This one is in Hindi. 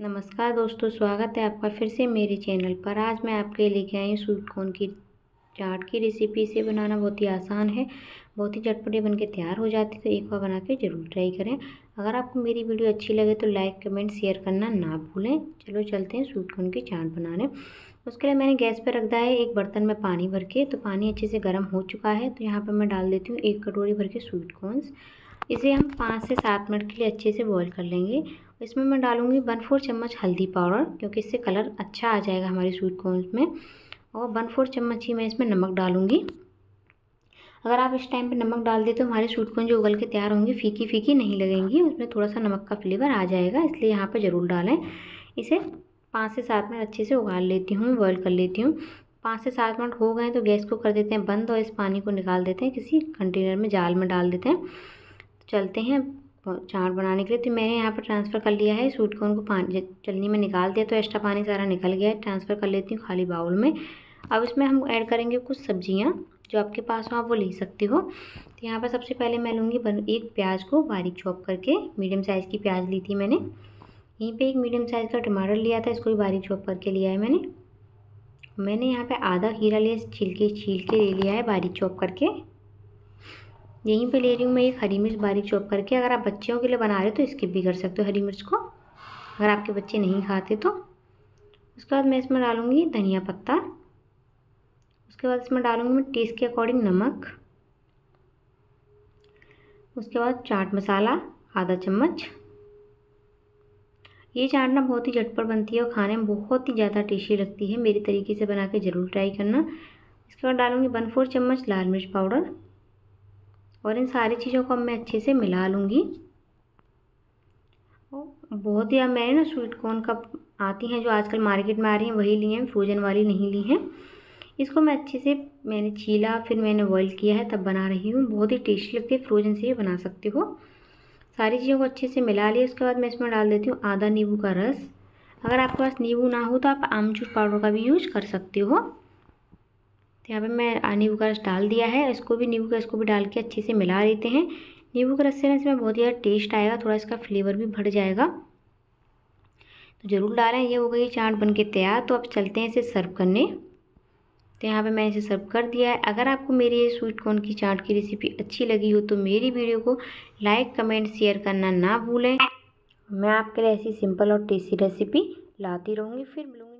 नमस्कार दोस्तों, स्वागत है आपका फिर से मेरे चैनल पर। आज मैं आपके लेके आई हूँ स्वीट कॉर्न की चाट की रेसिपी। इसे बनाना बहुत ही आसान है, बहुत ही झटपटे बनके तैयार हो जाती है, तो एक बार बना के ज़रूर ट्राई करें। अगर आपको मेरी वीडियो अच्छी लगे तो लाइक कमेंट शेयर करना ना भूलें। चलो चलते हैं स्वीट कॉर्न की चाट बनाने। उसके लिए मैंने गैस पर रख दिया है एक बर्तन में पानी भर के। तो पानी अच्छे से गर्म हो चुका है, तो यहाँ पर मैं डाल देती हूँ 1 कटोरी भर के स्वीट कॉर्नस। इसे हम 5 से 7 मिनट के लिए अच्छे से बॉईल कर लेंगे। इसमें मैं डालूँगी 1/4 चम्मच हल्दी पाउडर, क्योंकि इससे कलर अच्छा आ जाएगा हमारी स्वीट कॉर्न में। और 1/4 चम्मच ही मैं इसमें नमक डालूँगी। अगर आप इस टाइम पे नमक डाल दें तो हमारे स्वीट कॉर्न जो उगल के तैयार होंगे फीकी फीकी नहीं लगेंगी, उसमें थोड़ा सा नमक का फ्लेवर आ जाएगा, इसलिए यहाँ पर ज़रूर डालें। इसे 5 से 7 मिनट अच्छे से उबाल लेती हूँ, बॉयल कर लेती हूँ। 5 से 7 मिनट हो गए तो गैस को कर देते हैं बंद और इस पानी को निकाल देते हैं, किसी कंटेनर में जाल में डाल देते हैं। चलते हैं चाट बनाने के लिए। तो मैंने यहाँ पर ट्रांसफ़र कर लिया है स्वीट कॉर्न को, पानी चलनी में निकाल दिया तो एक्स्ट्रा पानी सारा निकल गया है। ट्रांसफ़र कर लेती हूँ खाली बाउल में। अब इसमें हम ऐड करेंगे कुछ सब्जियाँ, जो आपके पास हो आप वो ले सकते हो। तो यहाँ पर सबसे पहले मैं लूँगी एक प्याज को बारीक चॉप करके, मीडियम साइज़ की प्याज ली थी मैंने। यहीं पर एक मीडियम साइज़ का टमाटर लिया था, इसको भी बारीक चॉप करके लिया है मैंने यहाँ पर आधा हीरा लिया, छील के ले लिया है बारीक चॉप करके। यहीं पे ले रही हूँ मैं एक हरी मिर्च बारीक चॉप करके। अगर आप बच्चों के लिए बना रहे हो तो स्किप भी कर सकते हो हरी मिर्च को, अगर आपके बच्चे नहीं खाते तो। उसके बाद मैं इसमें डालूँगी धनिया पत्ता। उसके बाद इसमें डालूँगी मैं टेस्ट के अकॉर्डिंग नमक। उसके बाद चाट मसाला आधा चम्मच। ये चाट ना बहुत ही झटपट बनती है और खाने में बहुत ही ज़्यादा टेस्टी लगती है। मेरे तरीके से बना के ज़रूर ट्राई करना। इसके बाद डालूँगी 1/4 चम्मच लाल मिर्च पाउडर। और इन सारी चीज़ों को मैं अच्छे से मिला लूँगी। बहुत ही मैंने ना स्वीट कॉर्न का आती हैं जो आजकल मार्केट में आ रही हैं वही ली हैं, फ्रोजन वाली नहीं ली हैं। इसको मैं अच्छे से मैंने छीला, फिर मैंने बॉईल किया है तब बना रही हूँ। बहुत ही टेस्टी लगती है, फ्रोजन से ही बना सकते हो। सारी चीज़ों को अच्छे से मिला लिया। उसके बाद मैं इसमें डाल देती हूँ आधा नींबू का रस। अगर आपके पास नींबू ना हो तो आप आमचूर पाउडर का भी यूज़ कर सकते हो। यहाँ पे मैं नींबू का रस डाल दिया है। इसको भी डाल के अच्छे से मिला लेते हैं। नींबू का रस से ना इसमें बहुत ज़्यादा टेस्ट आएगा, थोड़ा इसका फ्लेवर भी बढ़ जाएगा, तो ज़रूर डालें। ये हो गई चाट बनके तैयार। तो अब चलते हैं इसे सर्व करने। तो यहाँ पे मैंने इसे सर्व कर दिया है। अगर आपको मेरी ये स्वीट कॉर्न की चाट की रेसिपी अच्छी लगी हो तो मेरी वीडियो को लाइक कमेंट शेयर करना ना भूलें। मैं आपके लिए ऐसी सिंपल और टेस्टी रेसिपी लाती रहूँगी। फिर मिलूँगी।